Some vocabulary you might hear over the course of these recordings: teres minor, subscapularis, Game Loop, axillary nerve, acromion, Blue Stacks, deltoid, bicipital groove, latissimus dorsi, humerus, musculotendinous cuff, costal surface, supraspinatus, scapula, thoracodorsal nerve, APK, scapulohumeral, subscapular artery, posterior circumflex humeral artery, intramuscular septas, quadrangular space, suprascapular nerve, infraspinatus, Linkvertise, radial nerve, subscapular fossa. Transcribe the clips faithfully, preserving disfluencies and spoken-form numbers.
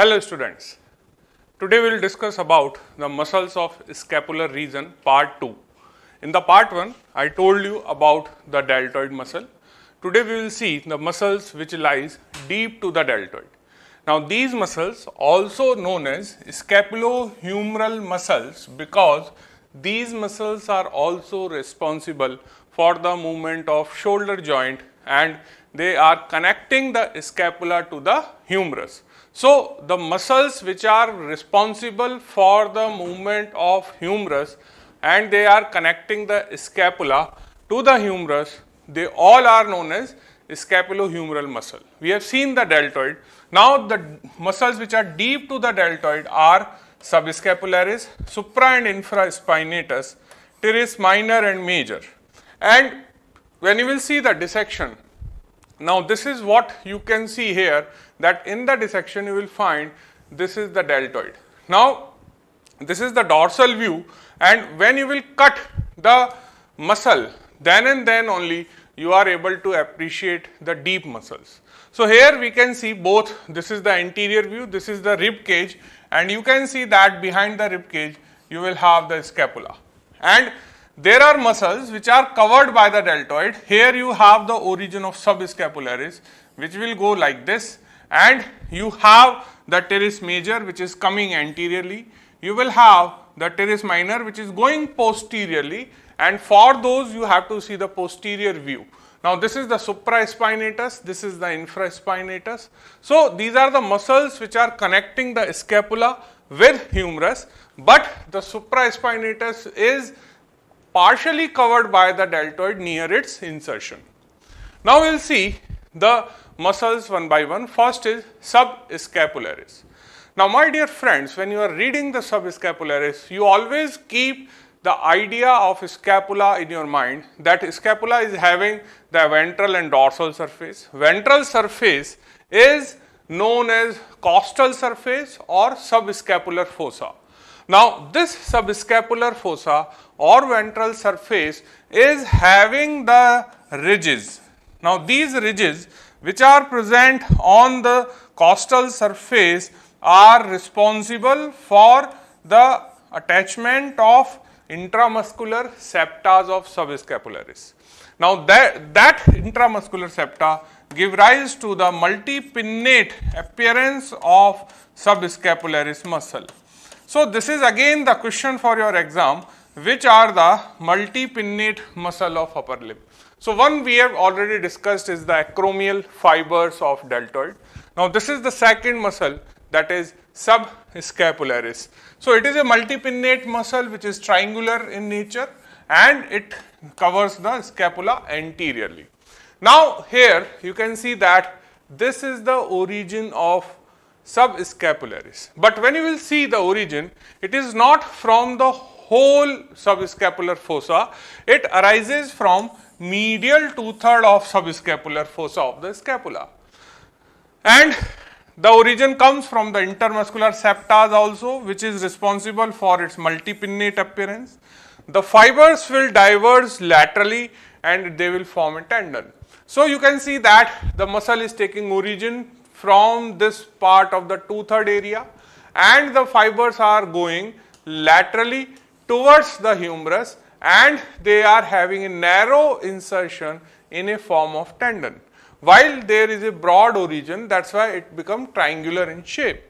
Hello students, today we will discuss about the muscles of scapular region part two. In the part one, I told you about the deltoid muscle. Today we will see the muscles which lies deep to the deltoid. Now these muscles also known as scapulohumeral muscles because these muscles are also responsible for the movement of shoulder joint and they are connecting the scapula to the humerus. So, the muscles which are responsible for the movement of humerus and they are connecting the scapula to the humerus, they all are known as scapulohumeral muscle. We have seen the deltoid. Now, the muscles which are deep to the deltoid are subscapularis, supra and infraspinatus, teres minor and major. And when you will see the dissection, now this is what you can see here, that in the dissection you will find this is the deltoid. Now this is the dorsal view, and when you will cut the muscle, then and then only you are able to appreciate the deep muscles. So here we can see both, this is the anterior view, this is the rib cage, and you can see that behind the rib cage you will have the scapula. And there are muscles which are covered by the deltoid. Here you have the origin of subscapularis, which will go like this, and you have the teres major which is coming anteriorly, you will have the teres minor which is going posteriorly, and for those you have to see the posterior view. Now this is the supraspinatus, this is the infraspinatus. So these are the muscles which are connecting the scapula with humerus, but the supraspinatus is partially covered by the deltoid near its insertion. Now we will see the muscles one by one. First is subscapularis. Now my dear friends, when you are reading the subscapularis, you always keep the idea of scapula in your mind, that scapula is having the ventral and dorsal surface. Ventral surface is known as costal surface or subscapular fossa. Now this subscapular fossa or ventral surface is having the ridges. Now these ridges which are present on the costal surface are responsible for the attachment of intramuscular septas of subscapularis. Now that, that intramuscular septa give rise to the multipinnate appearance of subscapularis muscle. So this is again the question for your exam, which are the multipinnate muscle of upper limb. So one we have already discussed is the acromial fibers of deltoid. Now this is the second muscle, that is subscapularis. So it is a multipinnate muscle which is triangular in nature and it covers the scapula anteriorly. Now here you can see that this is the origin of subscapularis. But when you will see the origin, it is not from the whole subscapular fossa, it arises from medial two-thirds of subscapular fossa of the scapula. And the origin comes from the intermuscular septas also, which is responsible for its multipinnate appearance. The fibers will diverge laterally and they will form a tendon. So you can see that the muscle is taking origin from this part of the two-thirds area, and the fibers are going laterally towards the humerus and they are having a narrow insertion in a form of tendon, while there is a broad origin, that's why it becomes triangular in shape.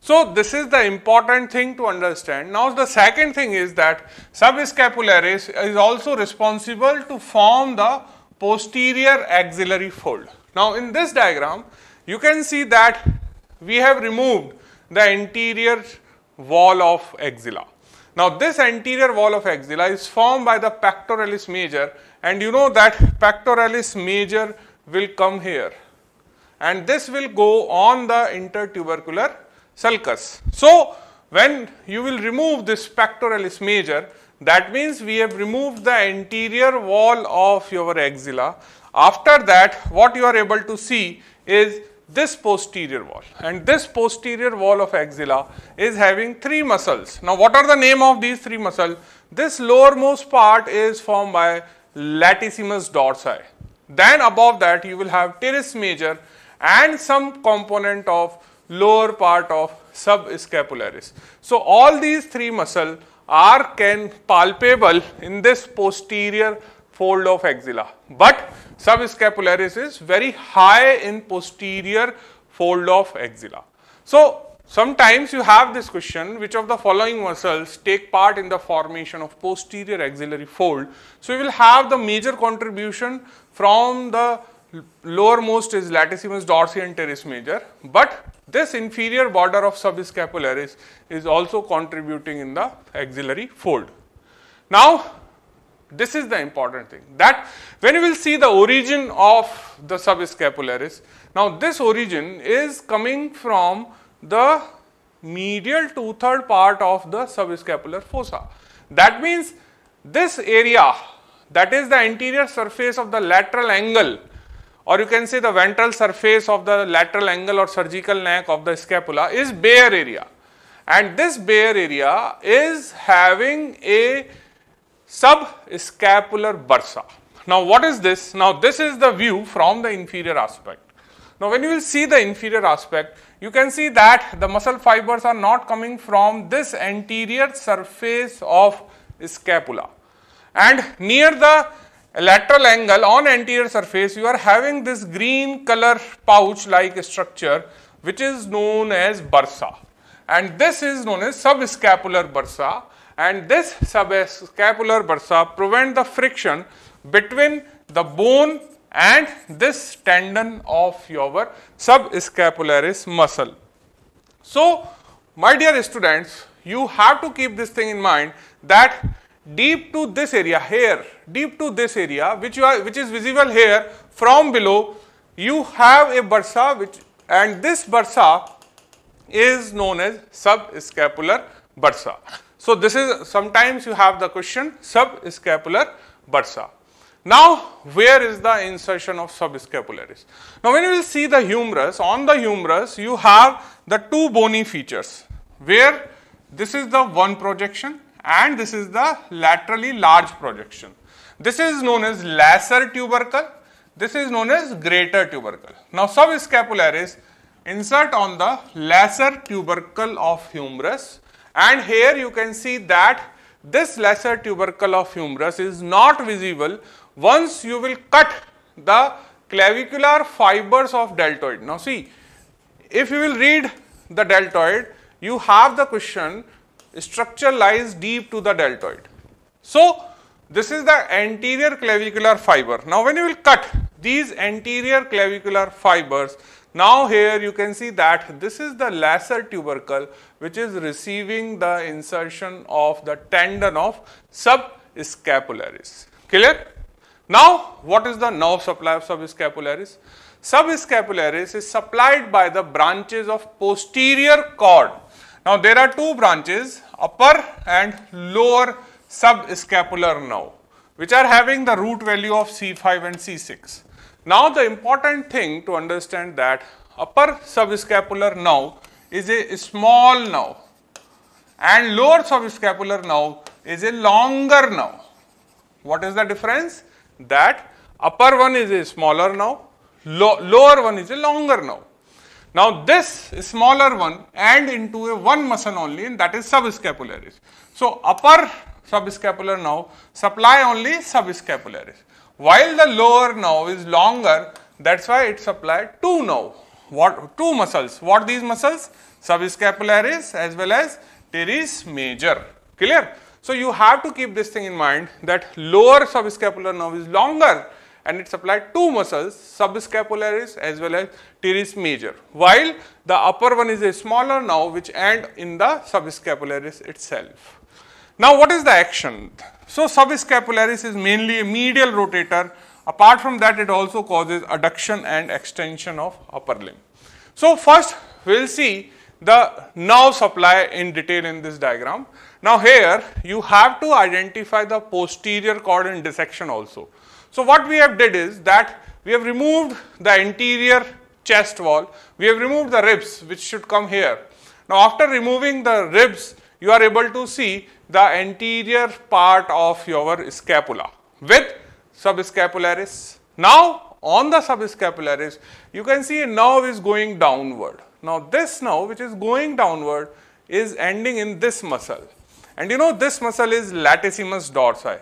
So this is the important thing to understand. Now the second thing is that subscapularis is also responsible to form the posterior axillary fold. Now in this diagram you can see that we have removed the anterior wall of axilla. Now this anterior wall of axilla is formed by the pectoralis major, and you know that pectoralis major will come here and this will go on the intertubercular sulcus. So when you will remove this pectoralis major, that means we have removed the anterior wall of your axilla. After that, what you are able to see is this posterior wall, and this posterior wall of axilla is having three muscles. Now what are the name of these three muscles? This lowermost part is formed by latissimus dorsi. Then above that you will have teres major and some component of lower part of subscapularis. So all these three muscles are can palpable in this posterior fold of axilla, but subscapularis is very high in posterior fold of axilla. So sometimes you have this question, which of the following muscles take part in the formation of posterior axillary fold. So we will have the major contribution from the lowermost is latissimus dorsi and teres major, but this inferior border of subscapularis is also contributing in the axillary fold. Now this is the important thing, that when you will see the origin of the subscapularis, now this origin is coming from the medial two-third part of the subscapular fossa. That means this area, that is the anterior surface of the lateral angle, or you can say the ventral surface of the lateral angle or surgical neck of the scapula, is bare area, and this bare area is having a subscapular bursa. Now what is this? Now this is the view from the inferior aspect. Now when you will see the inferior aspect, you can see that the muscle fibers are not coming from this anterior surface of scapula, and near the lateral angle on anterior surface you are having this green color pouch like structure which is known as bursa, and this is known as subscapular bursa, and this subscapular bursa prevent the friction between the bone and this tendon of your subscapularis muscle. So my dear students, you have to keep this thing in mind that deep to this area here, deep to this area which you are, which is visible here from below, you have a bursa, which and this bursa is known as subscapular bursa. So this is sometimes you have the question subscapular bursa. Now where is the insertion of subscapularis? Now when you will see the humerus, on the humerus you have the two bony features, where this is the one projection and this is the laterally large projection. This is known as lesser tubercle, this is known as greater tubercle. Now subscapularis insert on the lesser tubercle of humerus, and here you can see that this lesser tubercle of humerus is not visible once you will cut the clavicular fibers of deltoid. Now see, if you will read the deltoid, you have the question, structure lies deep to the deltoid. So this is the anterior clavicular fiber. Now when you will cut these anterior clavicular fibers, now here you can see that this is the lesser tubercle which is receiving the insertion of the tendon of subscapularis. Clear? Now what is the nerve supply of subscapularis? Subscapularis is supplied by the branches of posterior cord. Now there are two branches, upper and lower subscapular nerve, which are having the root value of C five and C six. Now the important thing to understand that upper subscapular nerve is a small nerve and lower subscapular nerve is a longer nerve. What is the difference? That upper one is a smaller nerve, lo lower one is a longer nerve. Now this smaller one and into a one muscle only, and that is subscapularis. So upper subscapular nerve supply only subscapularis, while the lower nerve is longer, that's why it supplies two nerve, what two muscles, what these muscles? Subscapularis as well as teres major. Clear? So you have to keep this thing in mind that lower subscapular nerve is longer and it supplies two muscles, subscapularis as well as teres major, while the upper one is a smaller nerve which end in the subscapularis itself. Now what is the action? So subscapularis is mainly a medial rotator. Apart from that, it also causes adduction and extension of upper limb. So first we will see the nerve supply in detail in this diagram. Now here you have to identify the posterior cord in dissection also. So what we have did is that we have removed the anterior chest wall, we have removed the ribs which should come here. Now after removing the ribs, you are able to see the anterior part of your scapula with subscapularis. Now on the subscapularis, you can see a nerve is going downward. Now this now which is going downward is ending in this muscle, and you know this muscle is latissimus dorsi.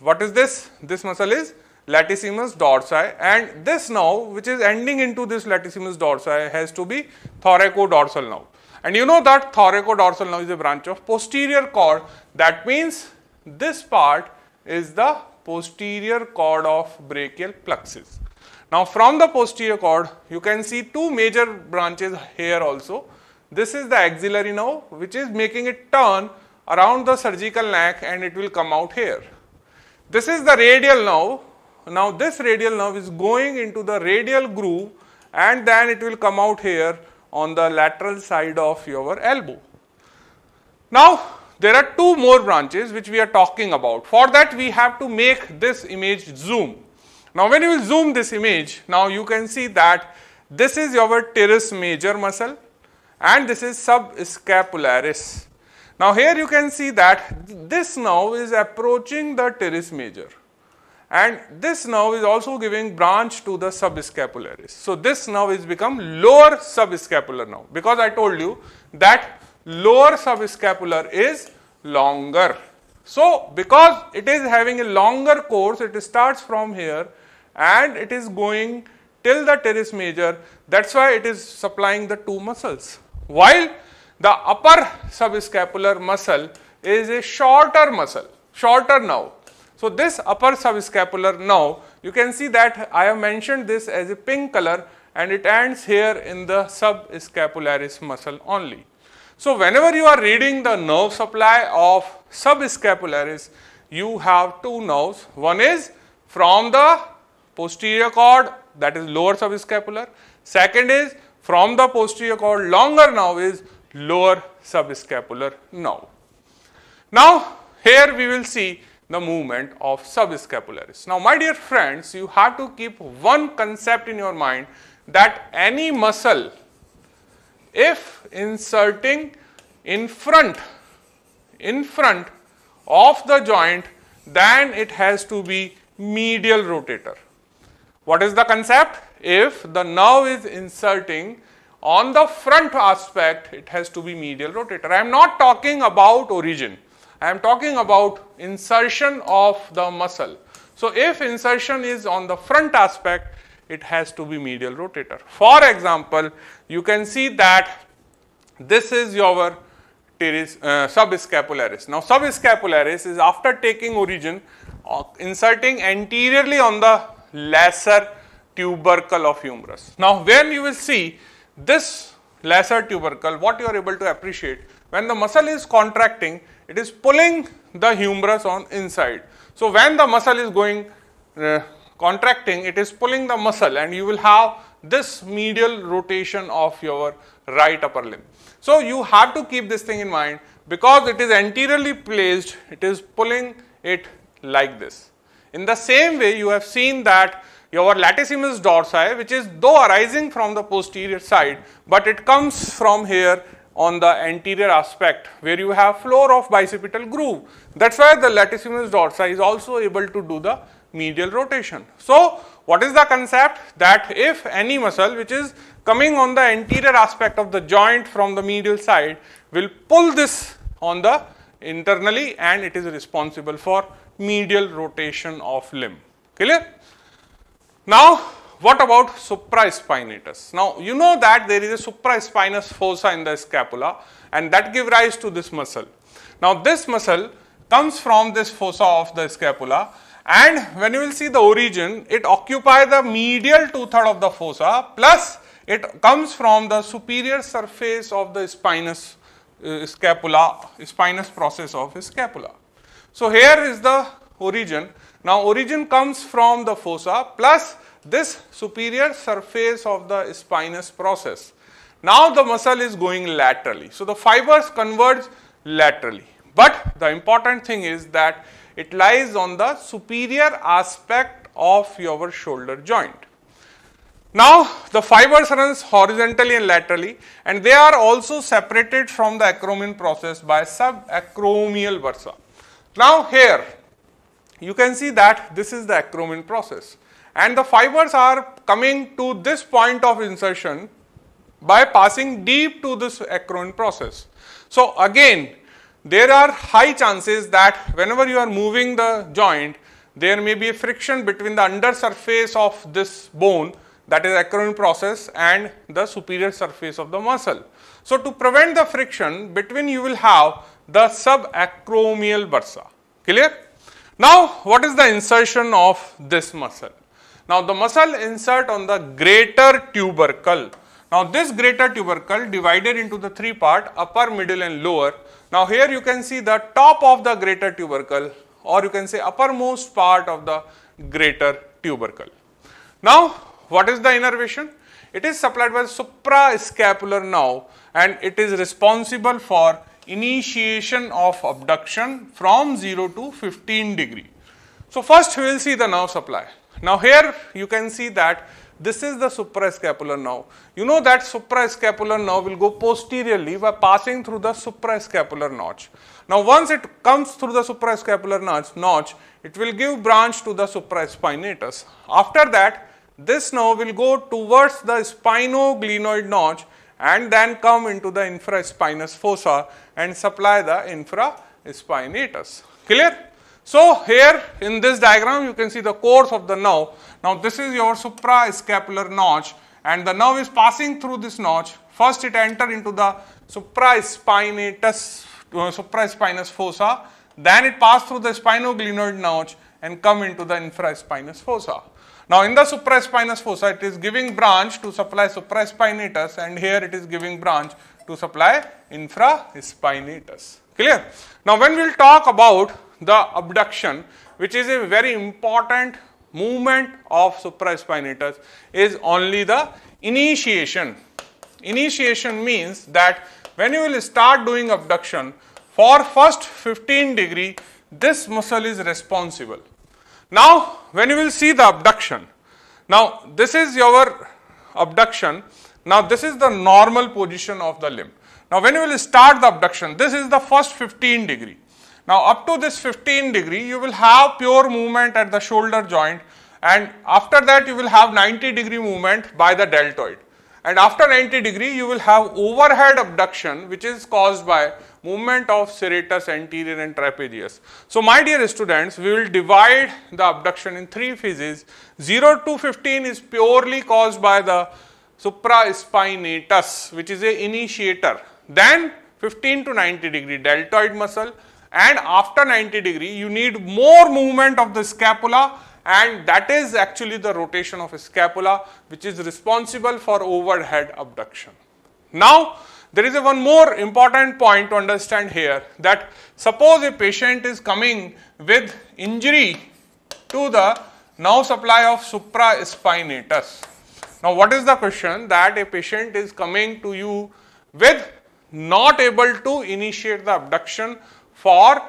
What is this? This muscle is latissimus dorsi, and this now which is ending into this latissimus dorsi has to be thoracodorsal nerve. And you know that thoracodorsal nerve is a branch of posterior cord. That means this part is the posterior cord of brachial plexus. Now from the posterior cord you can see two major branches here also. This is the axillary nerve which is making it turn around the surgical neck and it will come out here. This is the radial nerve. Now this radial nerve is going into the radial groove and then it will come out here on the lateral side of your elbow. Now there are two more branches which we are talking about. For that we have to make this image zoom. Now when you will zoom this image, now you can see that this is your teres major muscle and this is subscapularis. Now here you can see that this nerve is approaching the teres major and this nerve is also giving branch to the subscapularis. So this nerve is become lower subscapular nerve, because I told you that lower subscapular is longer. So because it is having a longer course, it starts from here and it is going till the teres major. That's why it is supplying the two muscles. While the upper subscapular muscle is a shorter muscle, shorter nerve. So this upper subscapular nerve, you can see that I have mentioned this as a pink color and it ends here in the subscapularis muscle only. So whenever you are reading the nerve supply of subscapularis, you have two nerves. One is from the posterior cord, that is lower subscapular. Second is from the posterior cord, longer nerve is lower subscapular nerve. Now here we will see the movement of subscapularis. Now my dear friends, you have to keep one concept in your mind, that any muscle, if inserting in front, in front of the joint, then it has to be medial rotator. What is the concept? If the nerve is inserting on the front aspect, it has to be medial rotator. I am not talking about origin. I am talking about insertion of the muscle. So if insertion is on the front aspect, it has to be medial rotator. For example, you can see that this is your teres, uh, subscapularis. Now subscapularis is, after taking origin, uh, inserting anteriorly on the lesser tubercle of humerus. Now when you will see this lesser tubercle, what you are able to appreciate, when the muscle is contracting, it is pulling the humerus on inside. So when the muscle is going uh, contracting, it is pulling the muscle and you will have this medial rotation of your right upper limb. So you have to keep this thing in mind, because it is anteriorly placed, it is pulling it like this. In the same way, you have seen that your latissimus dorsi, which is though arising from the posterior side, but it comes from here on the anterior aspect where you have floor of bicipital groove. That's why the latissimus dorsi is also able to do the medial rotation. So what is the concept? That if any muscle which is coming on the anterior aspect of the joint from the medial side will pull this on the internally, and it is responsible for medial rotation of limb. Clear? Now what about supraspinatus? Now you know that there is a supraspinous fossa in the scapula, and that gives rise to this muscle. Now this muscle comes from this fossa of the scapula, and when you will see the origin, it occupies the medial two-thirds of the fossa, plus it comes from the superior surface of the spinous uh, scapula, spinous process of scapula. So here is the origin. Now origin comes from the fossa plus this superior surface of the spinous process. Now the muscle is going laterally, so the fibers converge laterally. But the important thing is that it lies on the superior aspect of your shoulder joint. Now the fibers runs horizontally and laterally, and they are also separated from the acromion process by subacromial bursa. Now here you can see that this is the acromion process, and the fibers are coming to this point of insertion by passing deep to this acromion process. So again, there are high chances that whenever you are moving the joint, there may be a friction between the under surface of this bone, that is acromion process, and the superior surface of the muscle. So to prevent the friction between, you will have the subacromial bursa. Clear? Now what is the insertion of this muscle? Now the muscle insert on the greater tubercle. Now this greater tubercle divided into the three part, upper, middle and lower. Now here you can see the top of the greater tubercle, or you can say uppermost part of the greater tubercle. Now what is the innervation? It is supplied by suprascapular nerve, and it is responsible for initiation of abduction from zero to fifteen degree. So first we will see the nerve supply. Now here you can see that this is the suprascapular nerve. You know that suprascapular nerve will go posteriorly by passing through the suprascapular notch. Now once it comes through the suprascapular notch, notch it will give branch to the supraspinatus. After that, this nerve will go towards the spinoglenoid notch and then come into the infraspinous fossa and supply the infraspinatus. Clear? So here in this diagram you can see the course of the nerve. Now this is your suprascapular notch, and the nerve is passing through this notch. First it enters into the supraspinatus, uh, supraspinous fossa, then it passes through the spinoglenoid notch and come into the infraspinous fossa. Now in the supraspinous fossa it is giving branch to supply supraspinatus, and here it is giving branch to supply infraspinatus. Clear? Now when we will talk about the abduction, which is a very important movement of supraspinatus, is only the initiation. Initiation means that when you will start doing abduction, for first fifteen degree this muscle is responsible. Now when you will see the abduction, now this is your abduction, now this is the normal position of the limb. Now when you will start the abduction, this is the first fifteen degree. Now up to this fifteen degree you will have pure movement at the shoulder joint, and after that you will have ninety degree movement by the deltoid, and after ninety degree you will have overhead abduction, which is caused by movement of serratus anterior and trapezius. So my dear students, we will divide the abduction in three phases. zero to fifteen is purely caused by the supraspinatus, which is a initiator, then fifteen to ninety degree deltoid muscle, and after ninety degree you need more movement of the scapula, and that is actually the rotation of scapula, which is responsible for overhead abduction. Now there is a one more important point to understand here, that suppose a patient is coming with injury to the nerve supply of supraspinatus. Now what is the question? That a patient is coming to you with not able to initiate the abduction for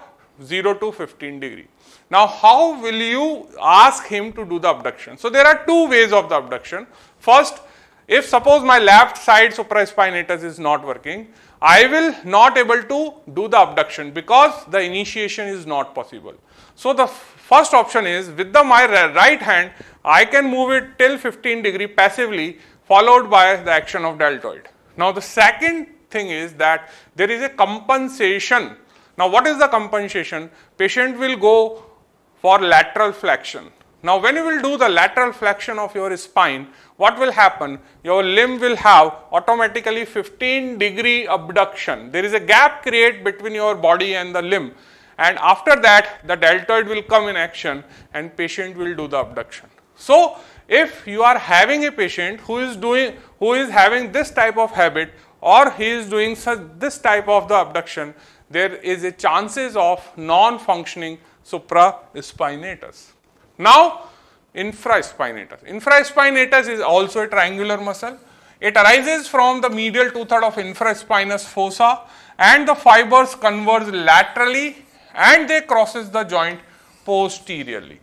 zero to fifteen degree. Now how will you ask him to do the abduction? So there are two ways of the abduction. First, if suppose my left side supraspinatus is not working, I will not able to do the abduction because the initiation is not possible. So the first option is, with the my right hand I can move it till fifteen degree passively, followed by the action of deltoid. Now the second thing is that there is a compensation. Now what is the compensation? Patient will go for lateral flexion. Now when you will do the lateral flexion of your spine, what will happen? Your limb will have automatically fifteen degree abduction. There is a gap created between your body and the limb, and after that the deltoid will come in action and patient will do the abduction. So if you are having a patient who is doing, who is having this type of habit, or he is doing such this type of the abduction, there is a chances of non-functioning supraspinatus. Now infraspinatus. Infraspinatus is also a triangular muscle. It arises from the medial two-thirds of infraspinous fossa, and the fibers converge laterally and they crosses the joint posteriorly.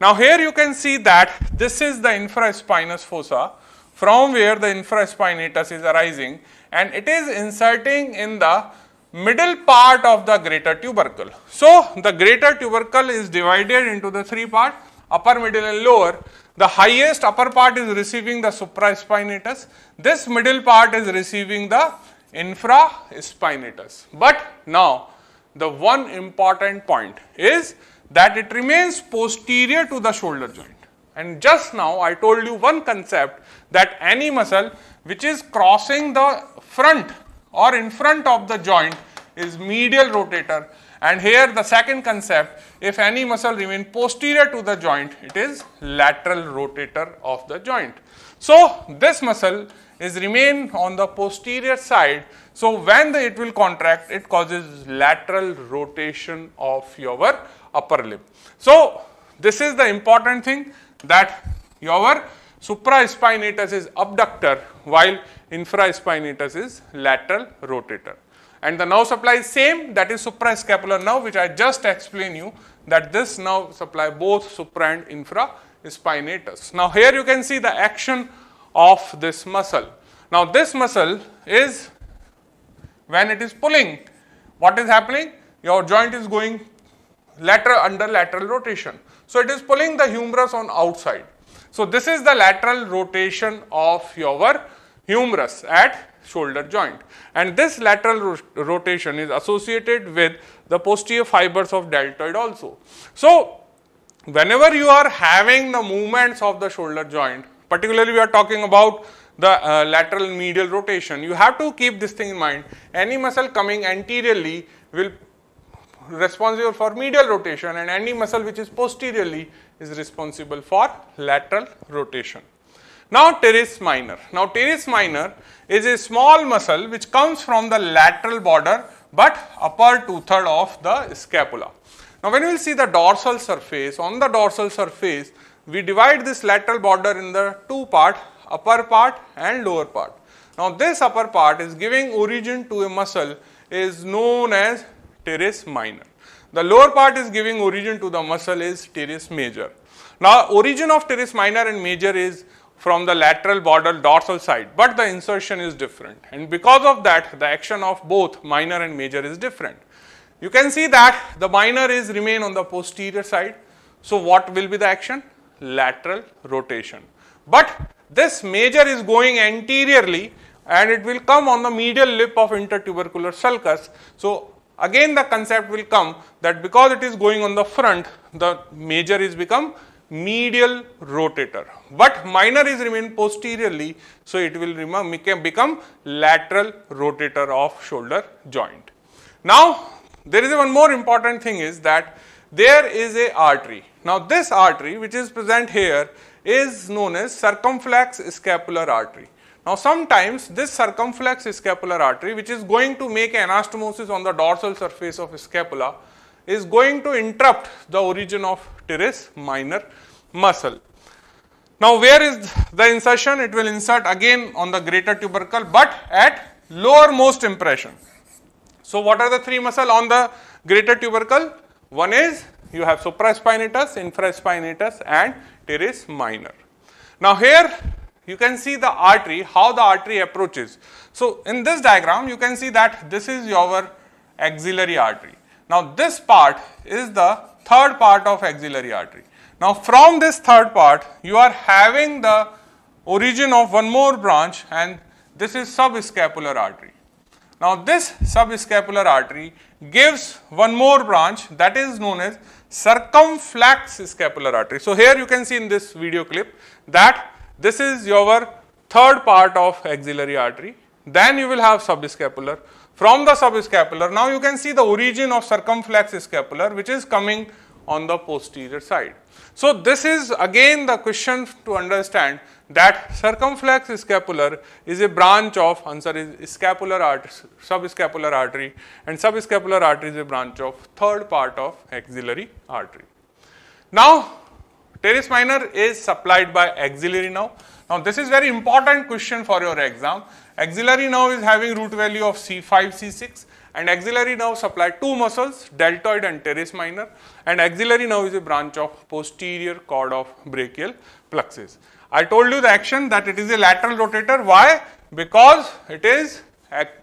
Now here you can see that this is the infraspinous fossa, from where the infraspinatus is arising, and it is inserting in the middle part of the greater tubercle. So the greater tubercle is divided into the three parts, upper, middle and lower. The highest upper part is receiving the supraspinatus. This middle part is receiving the infraspinatus. But now the one important point is that it remains posterior to the shoulder joint. And just now I told you one concept, that any muscle which is crossing the front or in front of the joint is medial rotator, and here the second concept, if any muscle remain posterior to the joint, it is lateral rotator of the joint. So this muscle is remain on the posterior side, so when the, it will contract, it causes lateral rotation of your upper lip. So this is the important thing, that your supraspinatus is abductor while infraspinatus is lateral rotator. And the nerve supply is same, that is suprascapular nerve, which I just explained you, that this nerve supply both supra and infraspinatus. Now here you can see the action of this muscle. Now this muscle is, when it is pulling, what is happening? Your joint is going lateral, under lateral rotation. So it is pulling the humerus on outside. So this is the lateral rotation of your humerus at shoulder joint, and this lateral ro rotation is associated with the posterior fibers of deltoid also. So whenever you are having the movements of the shoulder joint, particularly we are talking about the uh, lateral medial rotation, you have to keep this thing in mind. Any muscle coming anteriorly will responsible for medial rotation, and any muscle which is posteriorly is responsible for lateral rotation. Now teres minor. Now teres minor is a small muscle which comes from the lateral border but upper two-thirds of the scapula. Now when we will see the dorsal surface, on the dorsal surface we divide this lateral border in the two part, upper part and lower part. Now this upper part is giving origin to a muscle is known as teres minor. The lower part is giving origin to the muscle is teres major. Now origin of teres minor and major is from the lateral border dorsal side, but the insertion is different, and because of that the action of both minor and major is different. You can see that the minor is remain on the posterior side, so what will be the action? Lateral rotation. But this major is going anteriorly and it will come on the medial lip of intertubercular sulcus. So again the concept will come that because it is going on the front, the major is become medial rotator, but minor is remain posteriorly, so it will become lateral rotator of shoulder joint. Now there is one more important thing, is that there is a artery. Now this artery which is present here is known as circumflex scapular artery. Now sometimes this circumflex scapular artery, which is going to make anastomosis on the dorsal surface of scapula, is going to interrupt the origin of teres minor muscle. Now where is the insertion? It will insert again on the greater tubercle but at lowermost impression. So what are the three muscles on the greater tubercle? One is you have supraspinatus, infraspinatus and teres minor. Now here you can see the artery, how the artery approaches. So in this diagram you can see that this is your axillary artery. Now this part is the third part of axillary artery. Now from this third part you are having the origin of one more branch, and this is subscapular artery. Now this subscapular artery gives one more branch, that is known as circumflex scapular artery. So here you can see in this video clip that this is your third part of axillary artery, then you will have subscapular. From the subscapular, now you can see the origin of circumflex scapular, which is coming on the posterior side. So this is again the question to understand, that circumflex scapular is a branch of, answer is scapular artery, subscapular artery, and subscapular artery is a branch of third part of axillary artery. Now teres minor is supplied by axillary nerve. Now this is very important question for your exam. Axillary nerve is having root value of C five, C six, and axillary nerve supply two muscles, deltoid and teres minor, and axillary nerve is a branch of posterior cord of brachial plexus. I told you the action, that it is a lateral rotator. Why? Because it is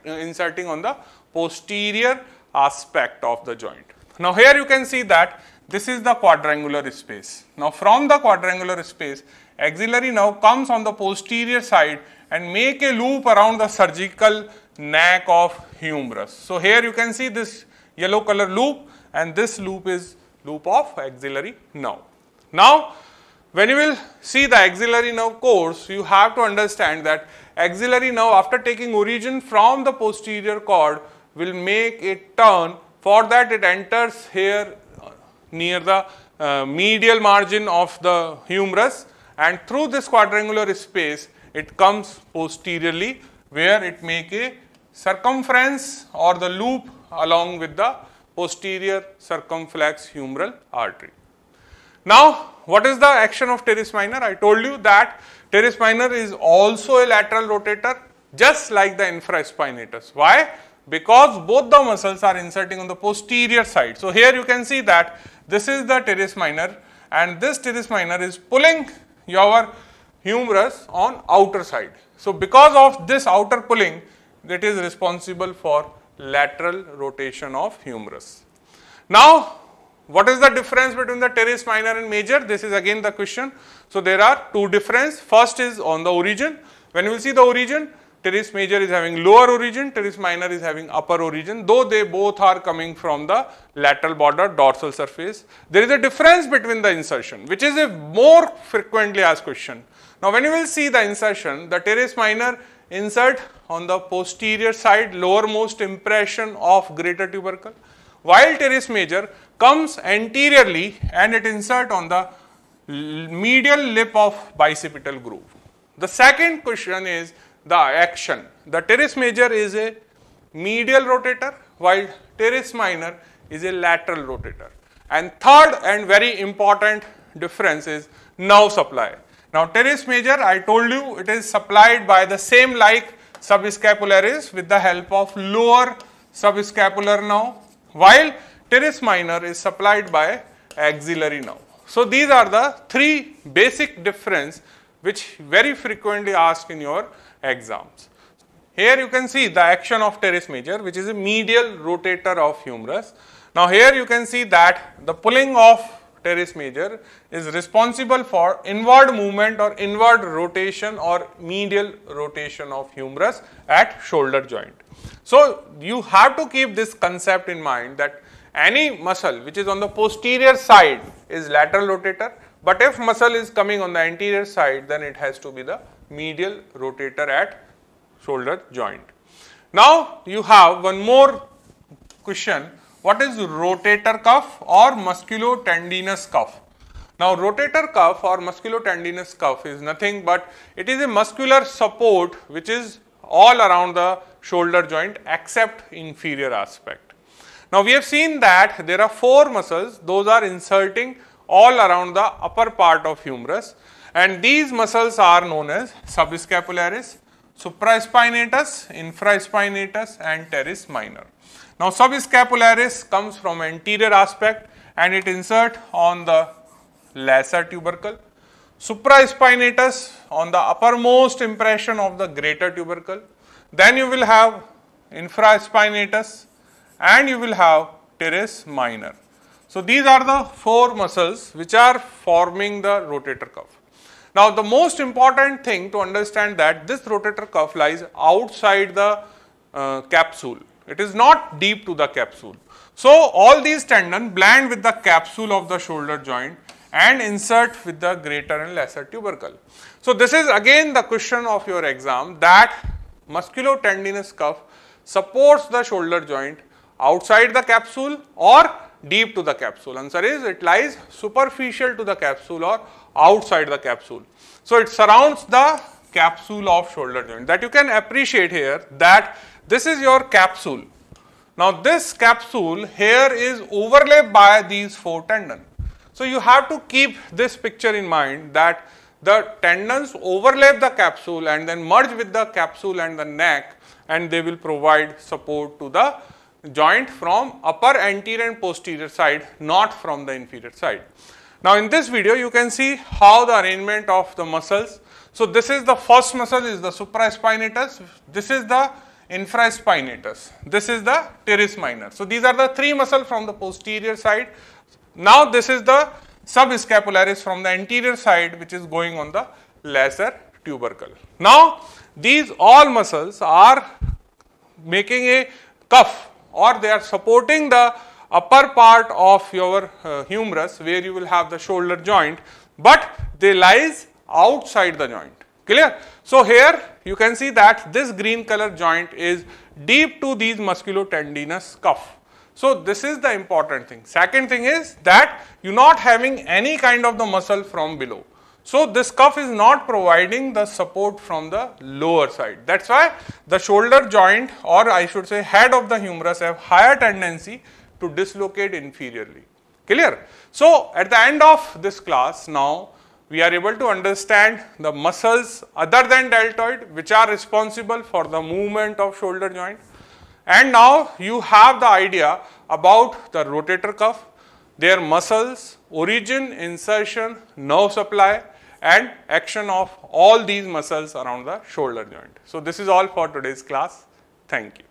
inserting on the posterior aspect of the joint. Now here you can see that This is the quadrangular space. Now from the quadrangular space, axillary nerve comes on the posterior side and make a loop around the surgical neck of humerus. So here you can see this yellow color loop, and this loop is loop of axillary nerve. Now when you will see the axillary nerve course, you have to understand that axillary nerve, after taking origin from the posterior cord, will make a turn. For that it enters here near the uh, medial margin of the humerus, and through this quadrangular space it comes posteriorly, where it make a circumference or the loop along with the posterior circumflex humeral artery. Now what is the action of teres minor? I told you that teres minor is also a lateral rotator, just like the infraspinatus. Why? Because both the muscles are inserting on the posterior side. So here you can see that this is the teres minor, and this teres minor is pulling your humerus on outer side. So because of this outer pulling, it is responsible for lateral rotation of humerus. Now what is the difference between the teres minor and major? This is again the question. So there are two differences. First is on the origin. When you will see the origin, teres major is having lower origin, teres minor is having upper origin, though they both are coming from the lateral border, dorsal surface. There is a difference between the insertion, which is a more frequently asked question. Now when you will see the insertion, the teres minor insert on the posterior side, lowermost impression of greater tubercle, while teres major comes anteriorly and it insert on the medial lip of bicipital groove. The second question is the action. The teres major is a medial rotator, while teres minor is a lateral rotator. And third and very important difference is nerve supply. Now teres major, I told you, it is supplied by the same like subscapularis with the help of lower subscapular nerve, while teres minor is supplied by axillary nerve. So these are the three basic differences which very frequently asked in your exams. Here you can see the action of teres major, which is a medial rotator of humerus. Now here you can see that the pulling of teres major is responsible for inward movement or inward rotation or medial rotation of humerus at shoulder joint. So you have to keep this concept in mind that any muscle which is on the posterior side is lateral rotator, but if muscle is coming on the anterior side, then it has to be the medial rotator at shoulder joint. Now you have one more question. What is rotator cuff or musculotendinous cuff? Now rotator cuff or musculotendinous cuff is nothing but it is a muscular support which is all around the shoulder joint except inferior aspect. Now we have seen that there are four muscles, those are inserting all around the upper part of humerus, and these muscles are known as subscapularis, supraspinatus, infraspinatus and teres minor. Now subscapularis comes from anterior aspect and it insert on the lesser tubercle, supraspinatus on the uppermost impression of the greater tubercle, then you will have infraspinatus and you will have teres minor. So these are the four muscles which are forming the rotator cuff. Now the most important thing to understand that this rotator cuff lies outside the uh, capsule. It is not deep to the capsule. So all these tendons blend with the capsule of the shoulder joint and insert with the greater and lesser tubercle. So this is again the question of your exam, that musculotendinous cuff supports the shoulder joint outside the capsule or deep to the capsule. Answer is it lies superficial to the capsule or outside the capsule. So it surrounds the capsule of shoulder joint. That you can appreciate here that this is your capsule. Now this capsule here is overlaid by these four tendons. So you have to keep this picture in mind that the tendons overlap the capsule and then merge with the capsule and the neck, and they will provide support to the joint from upper anterior and posterior side, not from the inferior side. Now in this video you can see how the arrangement of the muscles. So this is the first muscle, is the supraspinatus, this is the infraspinatus, this is the teres minor. So these are the three muscles from the posterior side. Now this is the subscapularis from the anterior side, which is going on the lesser tubercle. Now these all muscles are making a cuff, or they are supporting the upper part of your uh, humerus, where you will have the shoulder joint, but they lies outside the joint. Clear? So here you can see that this green color joint is deep to these musculotendinous cuff. So this is the important thing. Second thing is that you are not having any kind of the muscle from below. So this cuff is not providing the support from the lower side. That's why the shoulder joint, or I should say head of the humerus, have higher tendency to dislocate inferiorly. Clear? So at the end of this class, now we are able to understand the muscles other than deltoid which are responsible for the movement of shoulder joint, and now you have the idea about the rotator cuff, their muscles, origin, insertion, nerve supply, and action of all these muscles around the shoulder joint. So this is all for today's class. Thank you.